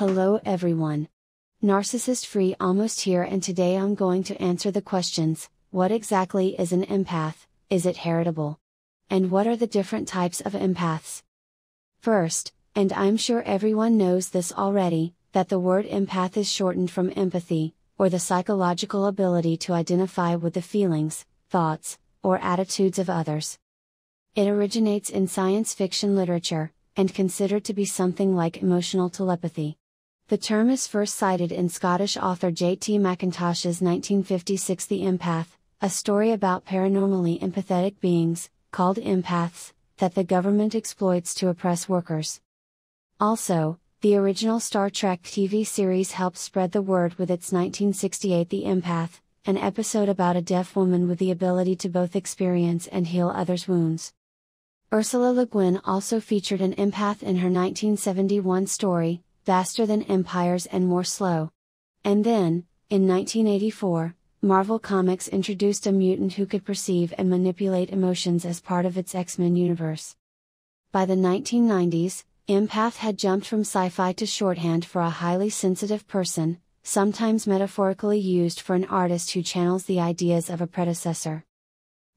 Hello everyone. Narcissist Free Almost here, and today I'm going to answer the questions: what exactly is an empath, is it heritable, and what are the different types of empaths? First, and I'm sure everyone knows this already, that the word empath is shortened from empathy, or the psychological ability to identify with the feelings, thoughts, or attitudes of others. It originates in science fiction literature, and considered to be something like emotional telepathy. The term is first cited in Scottish author J.T. McIntosh's 1956 The Empath, a story about paranormally empathetic beings, called empaths, that the government exploits to oppress workers. Also, the original Star Trek TV series helped spread the word with its 1968 The Empath, an episode about a deaf woman with the ability to both experience and heal others' wounds. Ursula Le Guin also featured an empath in her 1971 story, Vaster Than Empires and More Slow. And then, in 1984, Marvel Comics introduced a mutant who could perceive and manipulate emotions as part of its X-Men universe. By the 1990s, empath had jumped from sci-fi to shorthand for a highly sensitive person, sometimes metaphorically used for an artist who channels the ideas of a predecessor.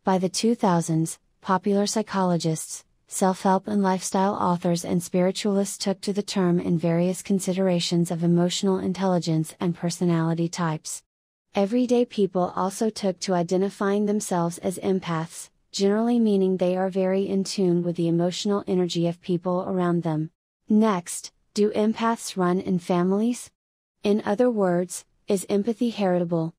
By the 2000s, popular psychologists, self-help and lifestyle authors and spiritualists took to the term in various considerations of emotional intelligence and personality types. Everyday people also took to identifying themselves as empaths, generally meaning they are very in tune with the emotional energy of people around them. Next, do empaths run in families? In other words, is empathy heritable?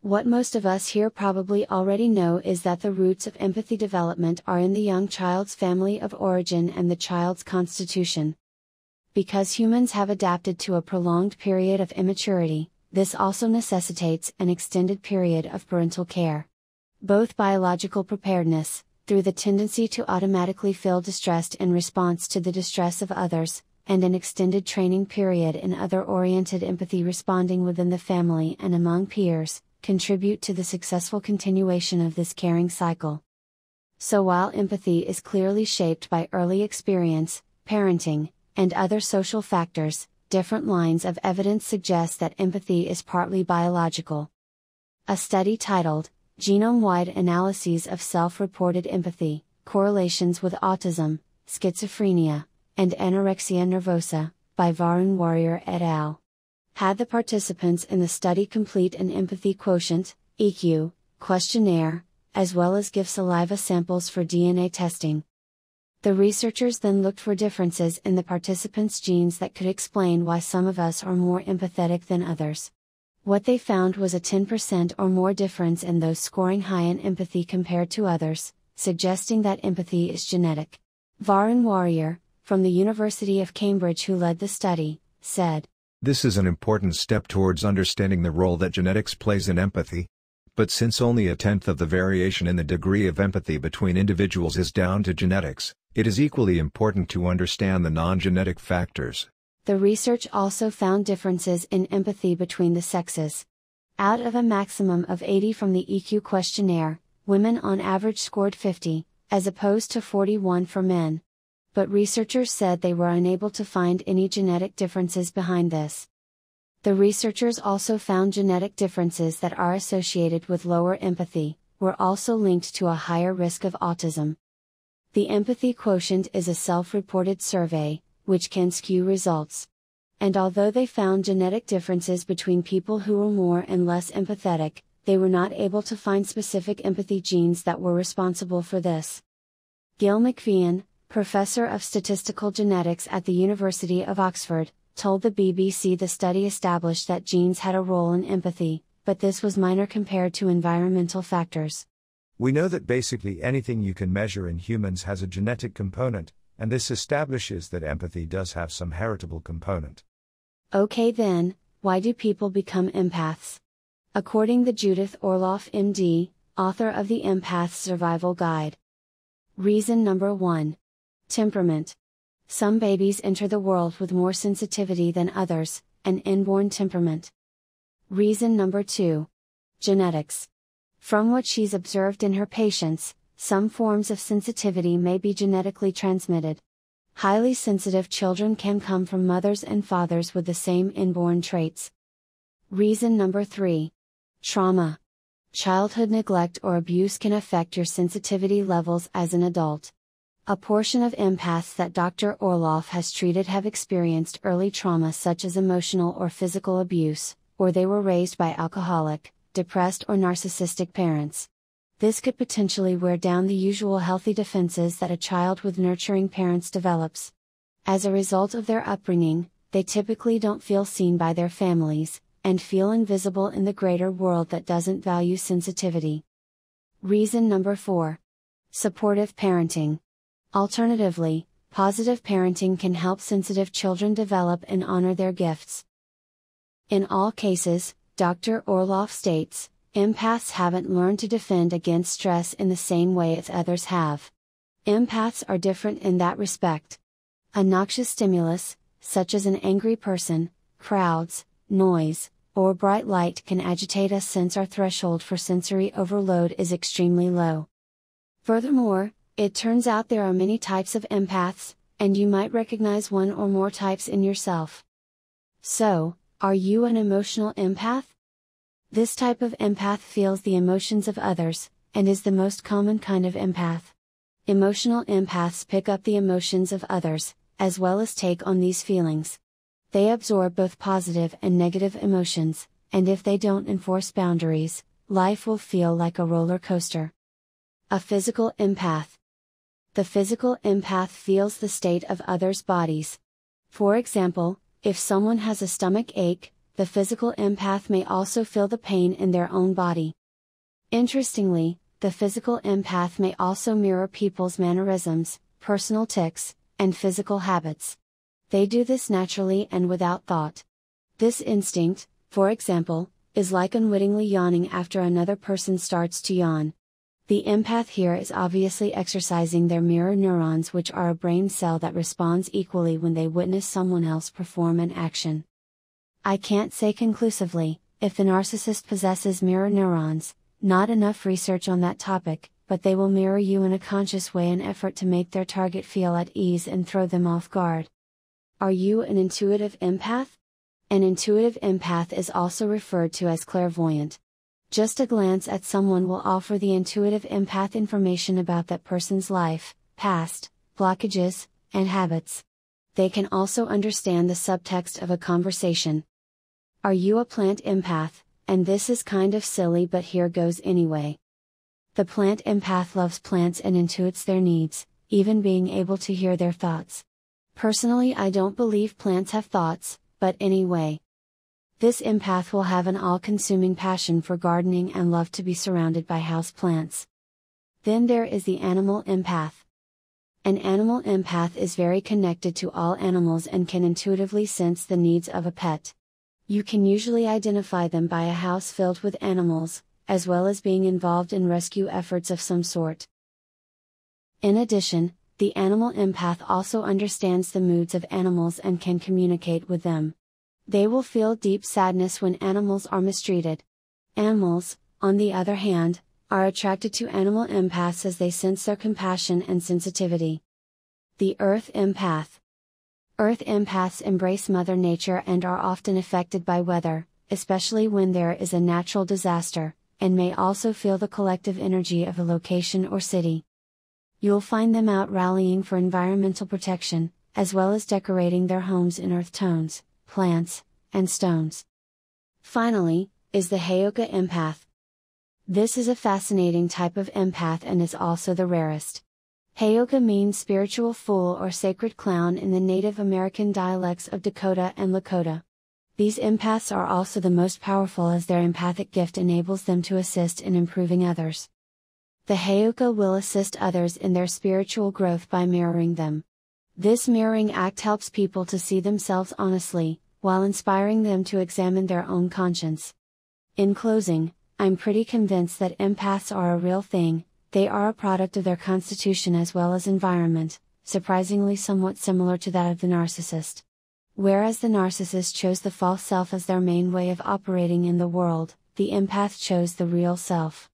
What most of us here probably already know is that the roots of empathy development are in the young child's family of origin and the child's constitution. Because humans have adapted to a prolonged period of immaturity, this also necessitates an extended period of parental care. Both biological preparedness, through the tendency to automatically feel distressed in response to the distress of others, and an extended training period in other-oriented empathy responding within the family and among peers, contribute to the successful continuation of this caring cycle. So while empathy is clearly shaped by early experience, parenting, and other social factors, different lines of evidence suggest that empathy is partly biological. A study titled, Genome-Wide Analyses of Self-Reported Empathy, Correlations with Autism, Schizophrenia, and Anorexia Nervosa, by Varun Warrior et al., had the participants in the study complete an empathy quotient (EQ) questionnaire, as well as give saliva samples for DNA testing. The researchers then looked for differences in the participants' genes that could explain why some of us are more empathetic than others. What they found was a 10% or more difference in those scoring high in empathy compared to others, suggesting that empathy is genetic. Varun Warrier, from the University of Cambridge, who led the study, said, "This is an important step towards understanding the role that genetics plays in empathy. But since only a tenth of the variation in the degree of empathy between individuals is down to genetics, it is equally important to understand the non-genetic factors." The research also found differences in empathy between the sexes. Out of a maximum of 80 from the EQ questionnaire, women on average scored 50, as opposed to 41 for men. But researchers said they were unable to find any genetic differences behind this. The researchers also found genetic differences that are associated with lower empathy were also linked to a higher risk of autism. The empathy quotient is a self-reported survey, which can skew results. And although they found genetic differences between people who were more and less empathetic, they were not able to find specific empathy genes that were responsible for this. Gil McVean, professor of statistical genetics at the University of Oxford, told the BBC the study established that genes had a role in empathy, but this was minor compared to environmental factors. "We know that basically anything you can measure in humans has a genetic component, and this establishes that empathy does have some heritable component." Okay then, why do people become empaths? According to Judith Orloff MD, author of The Empaths Survival Guide. Reason number 1. Temperament. Some babies enter the world with more sensitivity than others, an inborn temperament. Reason number 2. Genetics. From what she's observed in her patients, some forms of sensitivity may be genetically transmitted. highly sensitive children can come from mothers and fathers with the same inborn traits. Reason number 3. Trauma. Childhood neglect or abuse can affect your sensitivity levels as an adult. A portion of empaths that Dr. Orloff has treated have experienced early trauma such as emotional or physical abuse, or they were raised by alcoholic, depressed or narcissistic parents. This could potentially wear down the usual healthy defenses that a child with nurturing parents develops. As a result of their upbringing, they typically don't feel seen by their families, and feel invisible in the greater world that doesn't value sensitivity. Reason number 4. Supportive parenting. Alternatively, positive parenting can help sensitive children develop and honor their gifts. In all cases, Dr. Orloff states, empaths haven't learned to defend against stress in the same way as others have. Empaths are different in that respect. A noxious stimulus, such as an angry person, crowds, noise, or bright light can agitate us since our threshold for sensory overload is extremely low. Furthermore, it turns out there are many types of empaths, and you might recognize one or more types in yourself. So, are you an emotional empath? This type of empath feels the emotions of others, and is the most common kind of empath. Emotional empaths pick up the emotions of others, as well as take on these feelings. They absorb both positive and negative emotions, and if they don't enforce boundaries, life will feel like a roller coaster. A physical empath. The physical empath feels the state of others' bodies. For example, if someone has a stomach ache, the physical empath may also feel the pain in their own body. Interestingly, the physical empath may also mirror people's mannerisms, personal tics, and physical habits. They do this naturally and without thought. This instinct, for example, is like unwittingly yawning after another person starts to yawn. The empath here is obviously exercising their mirror neurons, which are a brain cell that responds equally when they witness someone else perform an action. I can't say conclusively if the narcissist possesses mirror neurons, not enough research on that topic, but they will mirror you in a conscious way in effort to make their target feel at ease and throw them off guard. Are you an intuitive empath? An intuitive empath is also referred to as clairvoyant. Just a glance at someone will offer the intuitive empath information about that person's life, past, blockages, and habits. They can also understand the subtext of a conversation. Are you a plant empath? And this is kind of silly, but here goes anyway. The plant empath loves plants and intuits their needs, even being able to hear their thoughts. Personally, I don't believe plants have thoughts, but anyway. This empath will have an all-consuming passion for gardening and love to be surrounded by houseplants. Then there is the animal empath. An animal empath is very connected to all animals and can intuitively sense the needs of a pet. You can usually identify them by a house filled with animals, as well as being involved in rescue efforts of some sort. In addition, the animal empath also understands the moods of animals and can communicate with them. They will feel deep sadness when animals are mistreated. Animals, on the other hand, are attracted to animal empaths as they sense their compassion and sensitivity. The earth empath. Earth empaths embrace Mother Nature and are often affected by weather, especially when there is a natural disaster, and may also feel the collective energy of a location or city. You'll find them out rallying for environmental protection, as well as decorating their homes in earth tones, plants, and stones. Finally, is the Hayoka empath. This is a fascinating type of empath and is also the rarest. Hayoka means spiritual fool or sacred clown in the Native American dialects of Dakota and Lakota. These empaths are also the most powerful as their empathic gift enables them to assist in improving others. The Hayoka will assist others in their spiritual growth by mirroring them. This mirroring act helps people to see themselves honestly, while inspiring them to examine their own conscience. In closing, I'm pretty convinced that empaths are a real thing. They are a product of their constitution as well as environment, surprisingly somewhat similar to that of the narcissist. Whereas the narcissist chose the false self as their main way of operating in the world, the empath chose the real self.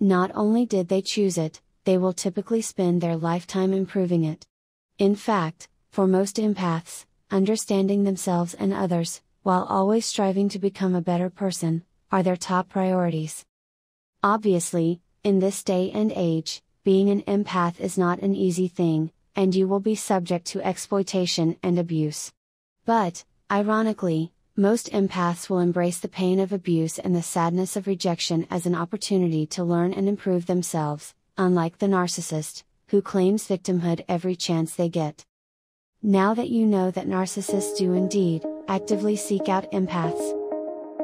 Not only did they choose it, they will typically spend their lifetime improving it. In fact, For most empaths, understanding themselves and others, while always striving to become a better person, are their top priorities. Obviously, in this day and age, being an empath is not an easy thing, and you will be subject to exploitation and abuse. But, ironically, most empaths will embrace the pain of abuse and the sadness of rejection as an opportunity to learn and improve themselves, unlike the narcissist, who claims victimhood every chance they get. Now that you know that narcissists do indeed, actively seek out empaths.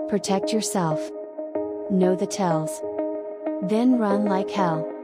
Protect yourself. Know the tells. Then run like hell.